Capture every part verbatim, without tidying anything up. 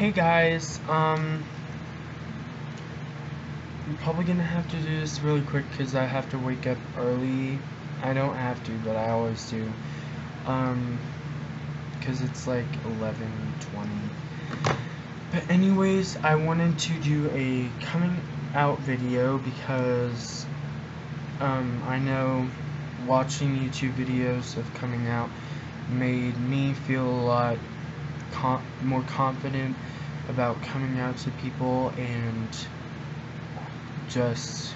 Hey guys, um, I'm probably gonna have to do this really quick because I have to wake up early. I don't have to, but I always do. Um, because it's like eleven twenty. But anyways, I wanted to do a coming out video because, um, I know watching YouTube videos of coming out made me feel a lot Com more confident about coming out to people, and just,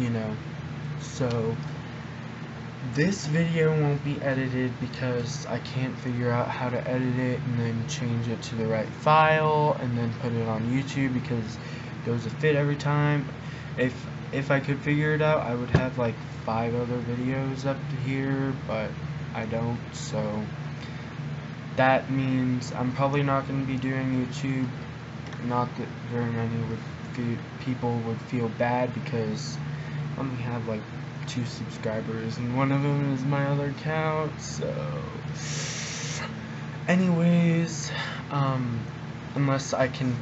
you know, so this video won't be edited because I can't figure out how to edit it and then change it to the right file and then put it on YouTube because it goes a fit every time. If if I could figure it out, I would have like five other videos up here, but I don't, so that means I'm probably not going to be doing YouTube. Not that very many would feel, people would feel bad because I only have like two subscribers and one of them is my other account. So anyways, um, unless I can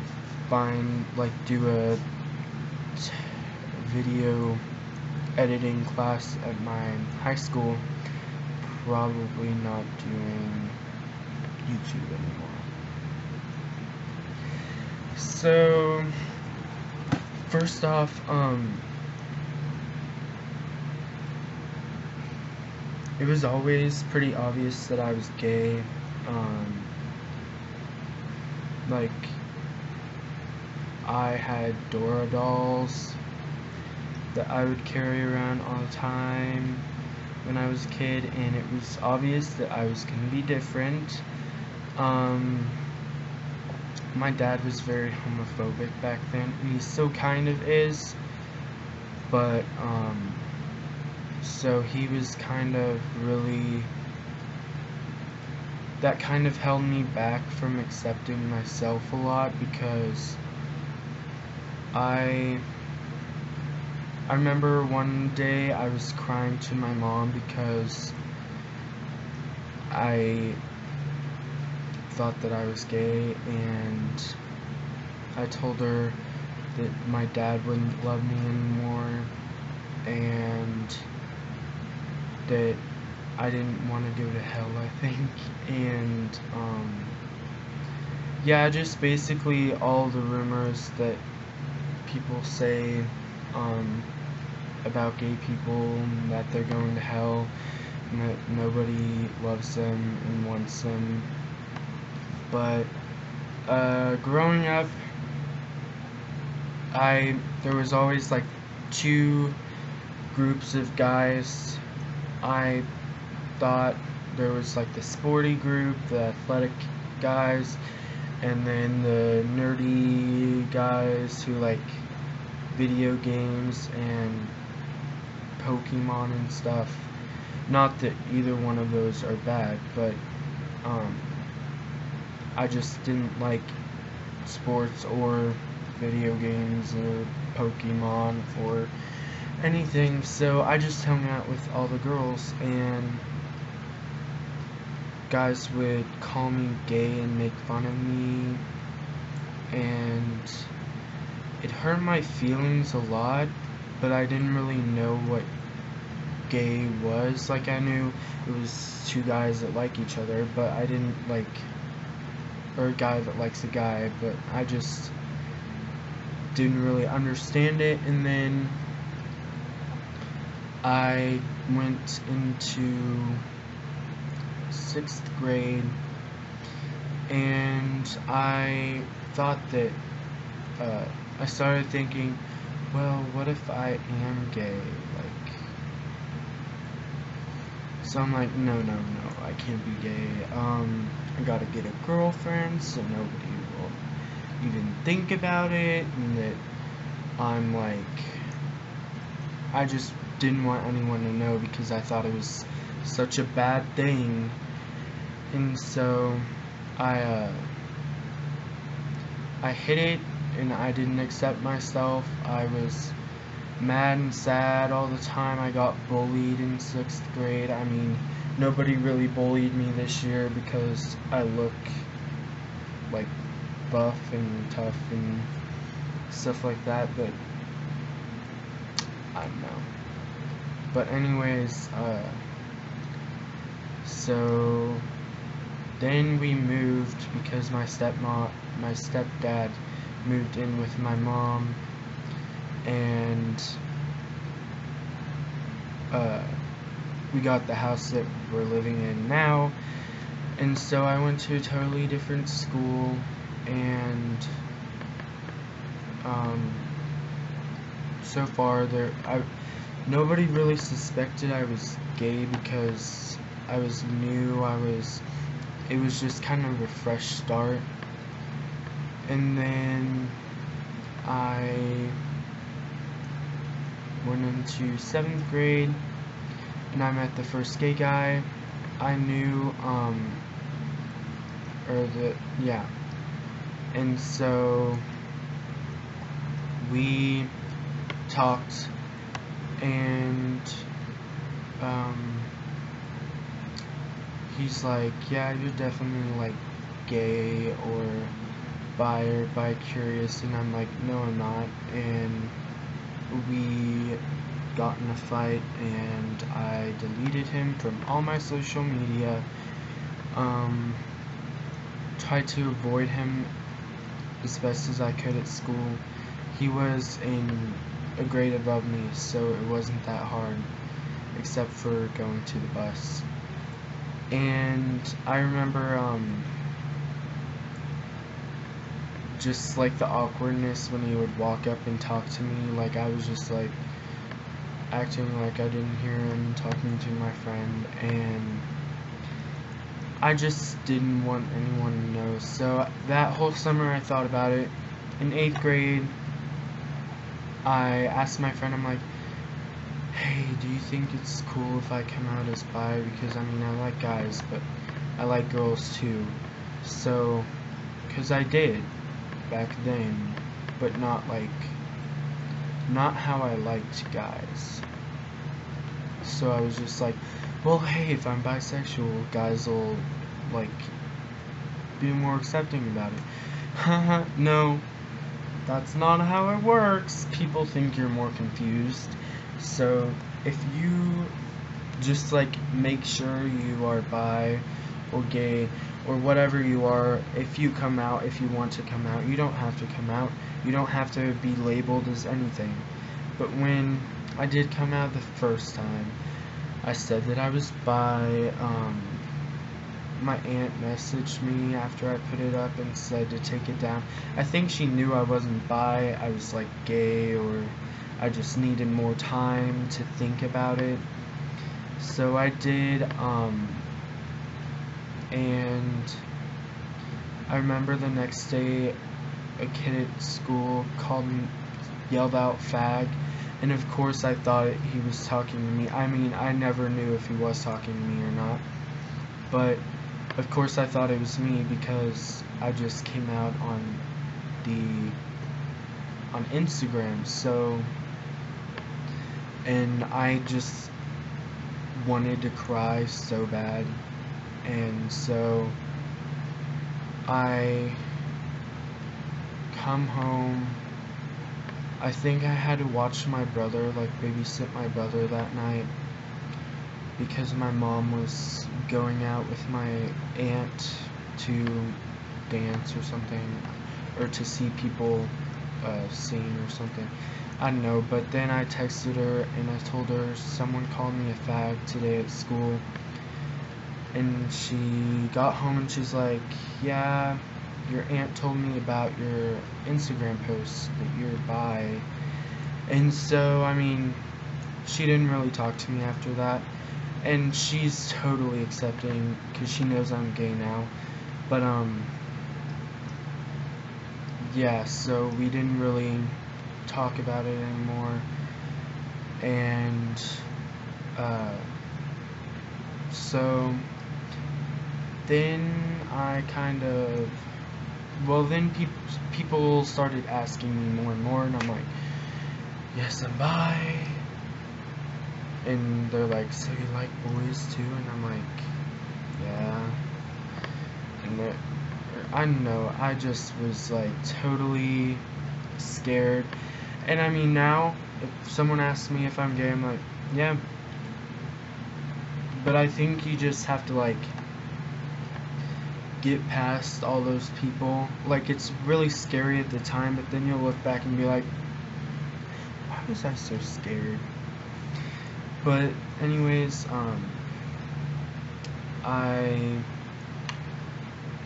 find, like, do a video editing class at my high school, probably not doing YouTube anymore. So first off, um it was always pretty obvious that I was gay. Um like, I had Dora dolls that I would carry around all the time when I was a kid, and it was obvious that I was gonna be different. Um, my dad was very homophobic back then, and he still kind of is, but, um, so he was kind of really, that kind of held me back from accepting myself a lot, because I, I remember one day I was crying to my mom because I thought that I was gay, and I told her that my dad wouldn't love me anymore and that I didn't want to go to hell, I think. And um yeah, just basically all the rumors that people say um about gay people, and that they're going to hell and that nobody loves them and wants them. But uh, growing up, I there was always like two groups of guys. I thought there was like the sporty group, the athletic guys, and then the nerdy guys who like video games and Pokemon and stuff. Not that either one of those are bad, but um, I just didn't like sports or video games or Pokemon or anything, so I just hung out with all the girls, and guys would call me gay and make fun of me, and it hurt my feelings a lot, but I didn't really know what gay was. Like, I knew it was two guys that like each other, but I didn't like, or a guy that likes a guy, but I just didn't really understand it. And then I went into sixth grade, and I thought that, uh, I started thinking, well, what if I am gay? Like, so I'm like, no, no, no, I can't be gay. Um, I gotta get a girlfriend so nobody will even think about it, and that I'm like, I just didn't want anyone to know because I thought it was such a bad thing. And so I, uh, I hid it, and I didn't accept myself. I was mad and sad all the time. I got bullied in sixth grade. I mean, nobody really bullied me this year because I look like buff and tough and stuff like that, but I don't know. But anyways, uh, so then we moved because my stepmom, my stepdad moved in with my mom, and uh, we got the house that we're living in now. And so I went to a totally different school, and um, so far there, I nobody really suspected I was gay because I was new. I was, it was just kind of a fresh start. And then I went into seventh grade, and I met the first gay guy I knew, um, or the, yeah, and so we talked, and, um, he's like, yeah, you're definitely, like, gay, or bi, or bi-curious, and I'm like, no, I'm not, and we got in a fight, and I deleted him from all my social media, um, tried to avoid him as best as I could at school. He was in a grade above me, so it wasn't that hard, except for going to the bus. And I remember, um, just, like, the awkwardness when he would walk up and talk to me, like, I was just, like, acting like I didn't hear him talking to my friend, and I just didn't want anyone to know. So that whole summer I thought about it. In eighth grade, I asked my friend, I'm like, hey, do you think it's cool if I come out as bi? Because, I mean, I like guys, but I like girls too. So, because I did back then, but not like, not how I liked guys. So I was just like, well, hey, if I'm bisexual, guys will, like, be more accepting about it. Haha, no, that's not how it works. People think you're more confused. So if you just, like, make sure you are bi or gay or whatever you are, if you come out, if you want to come out, you don't have to come out. You don't have to be labeled as anything. But when I did come out the first time, I said that I was bi. Um, my aunt messaged me after I put it up and said to take it down. I think she knew I wasn't bi. I was, like, gay, or I just needed more time to think about it. So I did, um, and I remember the next day, a kid at school called and yelled out fag, and of course I thought he was talking to me. I mean, I never knew if he was talking to me or not, but of course I thought it was me because I just came out on the on Instagram. So, and I just wanted to cry so bad, and so I come home. I think I had to watch my brother, like, babysit my brother that night because my mom was going out with my aunt to dance or something, or to see people uh, sing or something, I don't know. But then I texted her and I told her someone called me a fag today at school, and she got home and she's like, yeah, your aunt told me about your Instagram post that you're bi. And so, I mean, she didn't really talk to me after that, and she's totally accepting because she knows I'm gay now. But um yeah, so we didn't really talk about it anymore, and uh so then I kind of, well, then pe people started asking me more and more, and I'm like, yes, I'm bi. And they're like, so you like boys too? And I'm like, yeah. And they're, I don't know, I just was like totally scared. And I mean, now if someone asks me if I'm gay, I'm like, yeah. But I think you just have to like get past all those people. Like, it's really scary at the time, but then you'll look back and be like, why was I so scared? But anyways, um I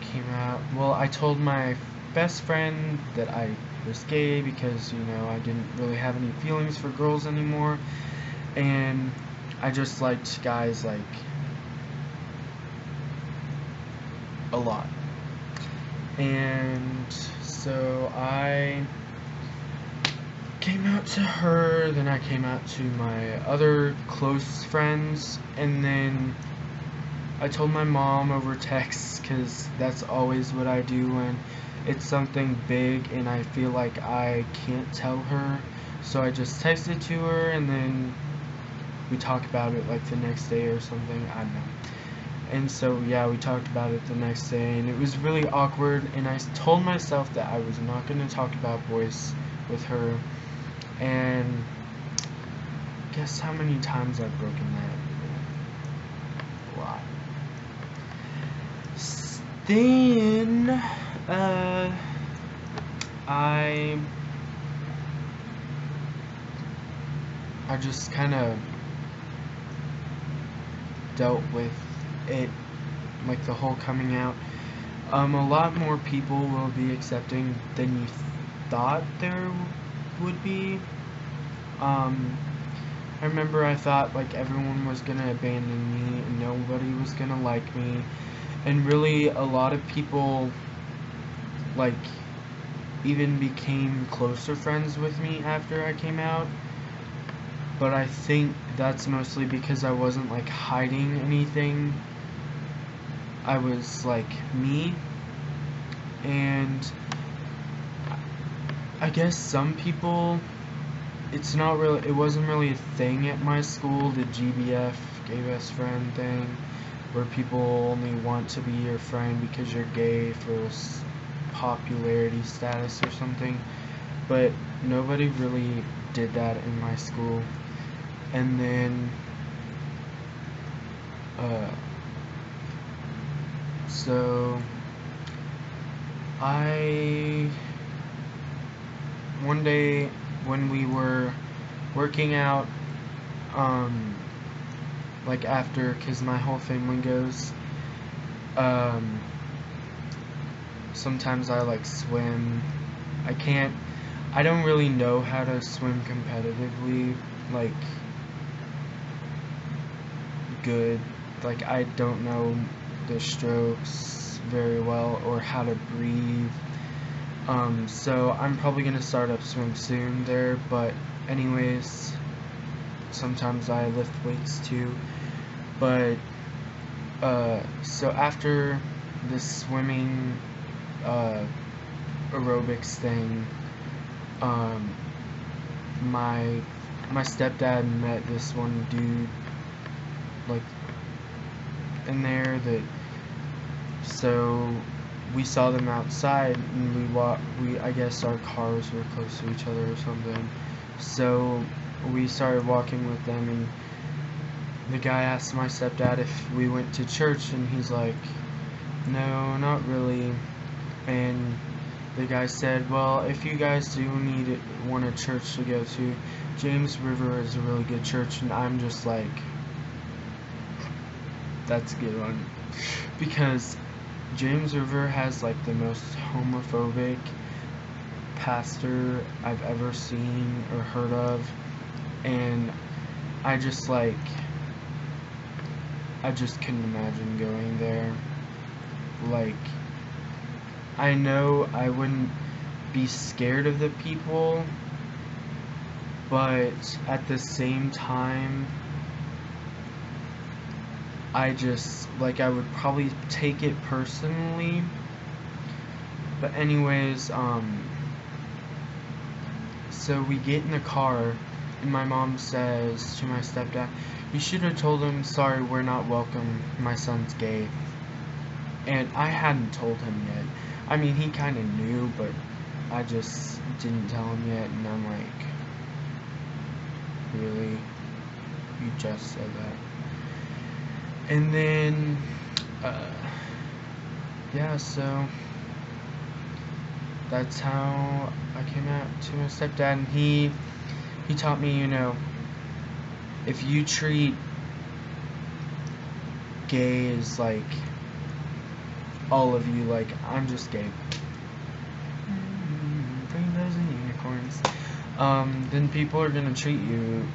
came out, well, I told my best friend that I was gay because, you know, I didn't really have any feelings for girls anymore, and I just liked guys like a lot. And so I came out to her, then I came out to my other close friends, and then I told my mom over text, because that's always what I do when it's something big and I feel like I can't tell her. So I just text it to her, and then we talk about it like the next day or something, I don't know. And so, yeah, we talked about it the next day, and it was really awkward, and I told myself that I was not going to talk about boys with her, and guess how many times I've broken that? A lot. Then, uh, I, I just kind of dealt with it, like the whole coming out. Um, a lot more people will be accepting than you th thought there would be. Um, I remember I thought like everyone was gonna abandon me and nobody was gonna like me, and really a lot of people like even became closer friends with me after I came out. But I think that's mostly because I wasn't like hiding anything. I was like me, and I guess some people, it's not really, it wasn't really a thing at my school, the G B F, gay best friend thing, where people only want to be your friend because you're gay for popularity status or something, but nobody really did that in my school. And then uh, so I one day when we were working out, um, like after, because my whole family goes, um, sometimes I like swim, I can't I don't really know how to swim competitively, like, good, like, I don't know the strokes very well, or how to breathe, um, so I'm probably gonna start up swim soon there, but anyways, sometimes I lift weights too, but, uh, so after this swimming, uh, aerobics thing, Um, my, my stepdad met this one dude, like, in there that, so, we saw them outside, and we walked, we, I guess our cars were close to each other or something, so, we started walking with them, and the guy asked my stepdad if we went to church, and he's like, no, not really, and the guy said, well, if you guys do need want a church to go to, James River is a really good church. And I'm just like, that's a good one, because James River has like the most homophobic pastor I've ever seen or heard of, and I just like, I just couldn't imagine going there. Like, I know I wouldn't be scared of the people, but at the same time, I just, like, I would probably take it personally. But anyways, um, so we get in the car, and my mom says to my stepdad, you should have told him, sorry, we're not welcome, my son's gay. and I hadn't told him yet. I mean, he kind of knew, but I just didn't tell him yet, and I'm like, really? You just said that? And then, uh, yeah, so that's how I came out to my stepdad, and he, he taught me, you know, if you treat gay as, like, all of you, like, I'm just gay, mm, bring those in unicorns, um, then people are gonna treat you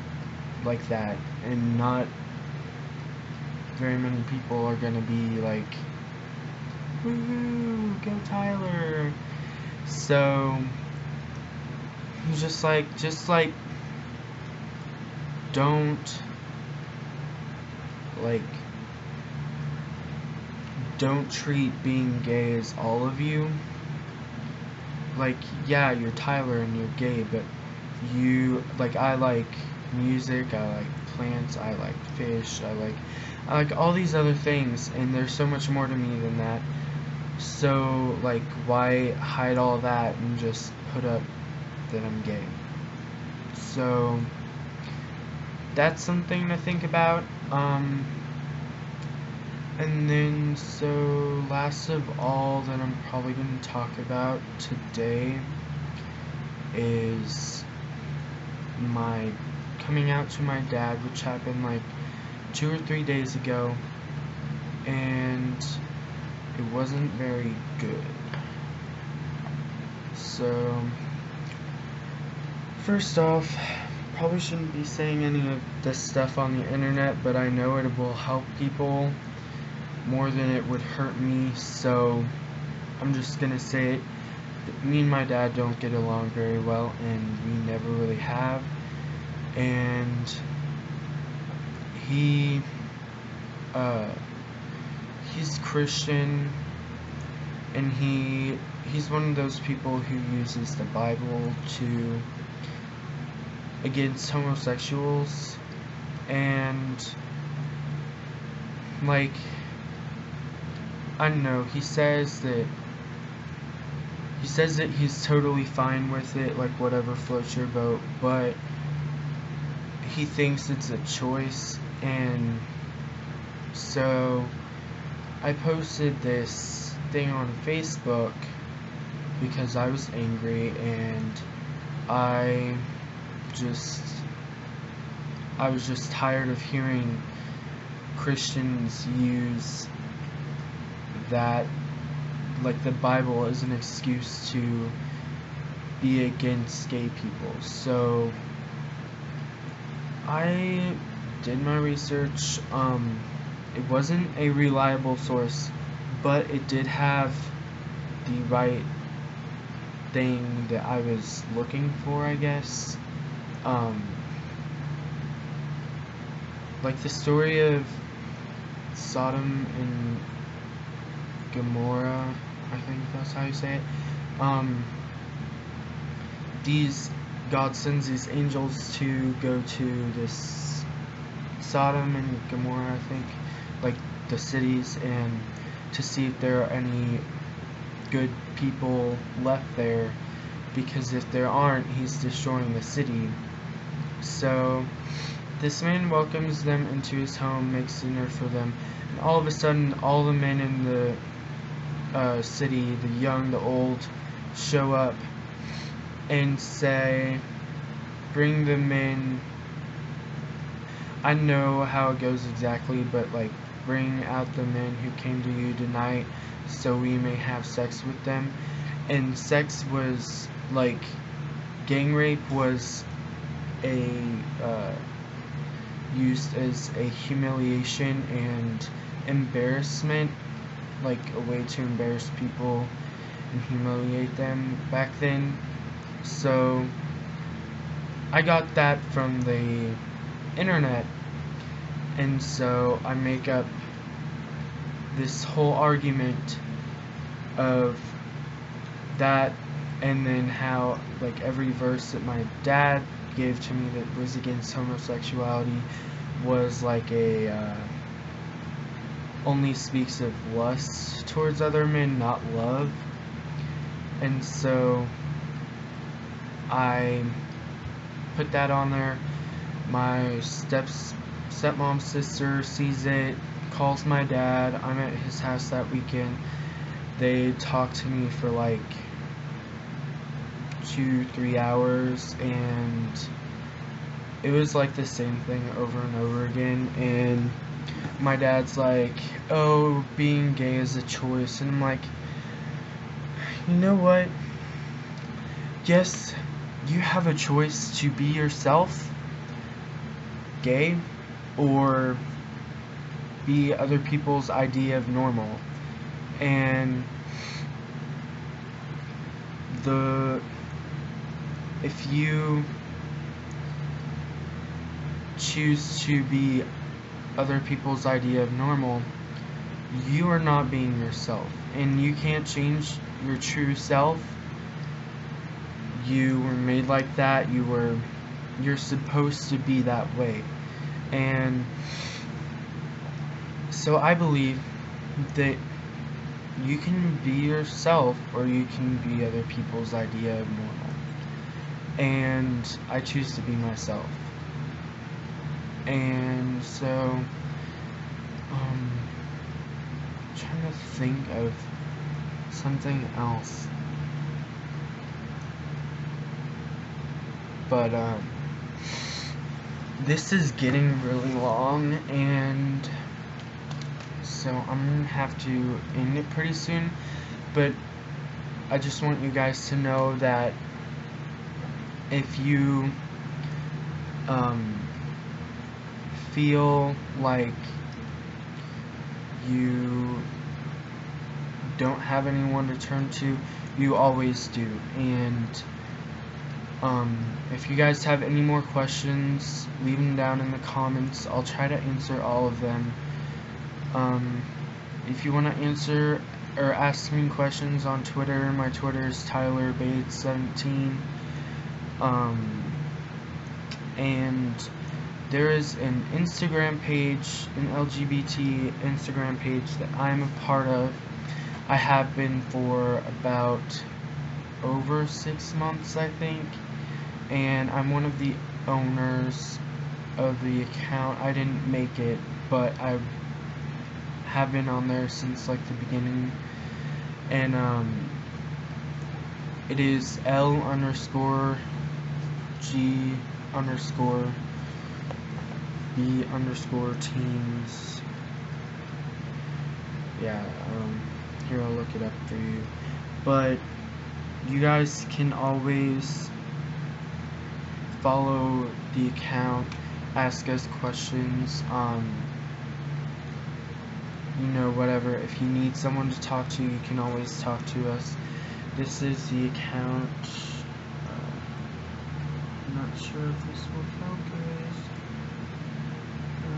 like that, and not very many people are gonna be like, woo, go Tyler. So he's just like, just like, don't, like, don't treat being gay as all of you. Like, yeah, you're Tyler and you're gay, but you, like, I like music, I like plants, I like fish, I like, I like all these other things, and there's so much more to me than that. So, like, why hide all that and just put up that I'm gay? So that's something to think about. Um, and then, so, last of all that I'm probably going to talk about today is my coming out to my dad, which happened, like, two or three days ago, and it wasn't very good. So, first off, probably shouldn't be saying any of this stuff on the internet, but I know it will help people more than it would hurt me, so I'm just gonna say it. Me and my dad don't get along very well, and we never really have, and he, uh, he's Christian, and he, he's one of those people who uses the Bible to, against homosexuals, and, like, I don't know, he says that, he says that he's totally fine with it, like, whatever floats your boat, but he thinks it's a choice. And so I posted this thing on Facebook because I was angry, and I just, I was just tired of hearing Christians use that, like, the Bible is an excuse to be against gay people. So I did my research. Um, it wasn't a reliable source, but it did have the right thing that I was looking for, I guess. Um, like, the story of Sodom and Gomorrah, I think that's how you say it. Um, these, God sends these angels to go to this Sodom and Gomorrah, I think, like, the cities, and to see if there are any good people left there, because if there aren't, he's destroying the city. So this man welcomes them into his home, makes dinner for them, and all of a sudden all the men in the uh, city, the young, the old, show up and say, bring the men, I know how it goes exactly, but, like, bring out the men who came to you tonight so we may have sex with them. And sex was, like, gang rape was a, uh, used as a humiliation and embarrassment, like a way to embarrass people and humiliate them back then. So I got that from the internet, and so I make up this whole argument of that, and then how, like, every verse that my dad gave to me that was against homosexuality was like a uh, only speaks of lust towards other men, not love. And so I put that on there. My steps stepmom's sister sees it, calls my dad. I'm at his house that weekend. They talk to me for like two, three hours, and it was like the same thing over and over again. And my dad's like, oh, being gay is a choice. And I'm like, you know what? Yes, you have a choice to be yourself, gay, or be other people's idea of normal. And the if you choose to be other people's idea of normal, you are not being yourself, and you can't change your true self. You were made like that. You were you're supposed to be that way. And so I believe that you can be yourself, or you can be other people's idea of normal. And I choose to be myself. And so, um, I'm trying to think of something else. But, um, this is getting really long, and so I'm gonna have to end it pretty soon, but I just want you guys to know that if you um, feel like you don't have anyone to turn to, you always do. And um, if you guys have any more questions, leave them down in the comments. I'll try to answer all of them. Um, if you want to answer or ask me questions on Twitter, my Twitter is Tyler Bates seventeen. Um, and there is an Instagram page, an L G B T Instagram page that I'm a part of. I have been for about over six months, I think, and I'm one of the owners of the account. I didn't make it, but I've have been on there since like the beginning. And um it is L underscore G underscore B underscore teens. Yeah, um here, I'll look it up for you. But you guys can always follow the account, ask us questions, um you know, whatever. If you need someone to talk to, you can always talk to us. This is the account. Uh, I'm not sure if this will focus. Uh,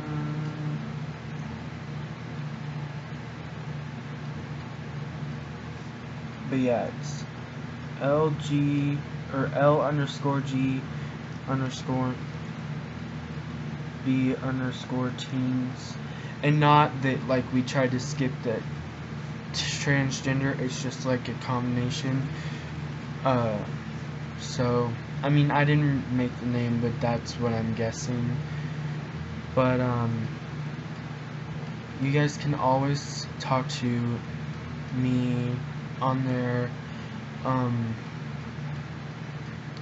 but yeah, it's L G or L underscore G underscore B underscore teens. And not that, like, we tried to skip that transgender, it's just, like, a combination. Uh, so, I mean, I didn't make the name, but that's what I'm guessing. But, um, you guys can always talk to me on there. Um,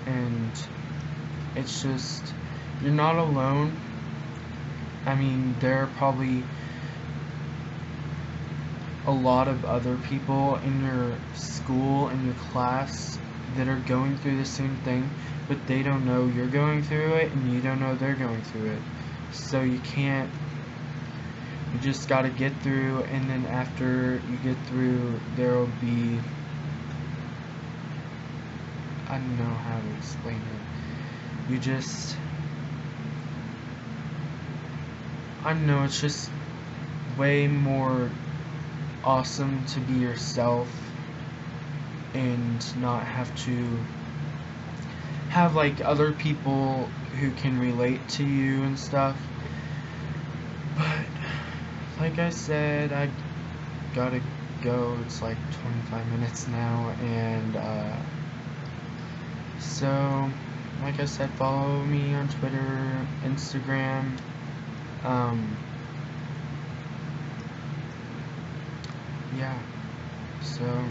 and it's just, you're not alone. I mean, there are probably a lot of other people in your school, in your class, that are going through the same thing, but they don't know you're going through it, and you don't know they're going through it. So you can't, you just gotta get through, and then after you get through, there'll be, I don't know how to explain it, you just, I don't know, it's just way more awesome to be yourself and not have to have, like, other people who can relate to you and stuff. But like I said, I gotta go. It's like twenty-five minutes now, and uh, so like I said, follow me on Twitter, Instagram, um, yeah, so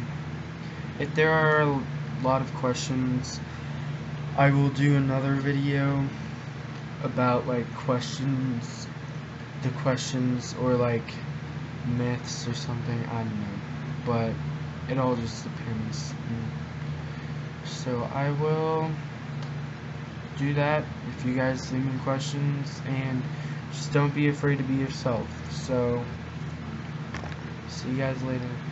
if there are a lot of questions, I will do another video about like questions, the questions, or like myths or something, I don't know, but it all just depends. So I will do that if you guys leave me questions, and just don't be afraid to be yourself. So see you guys later.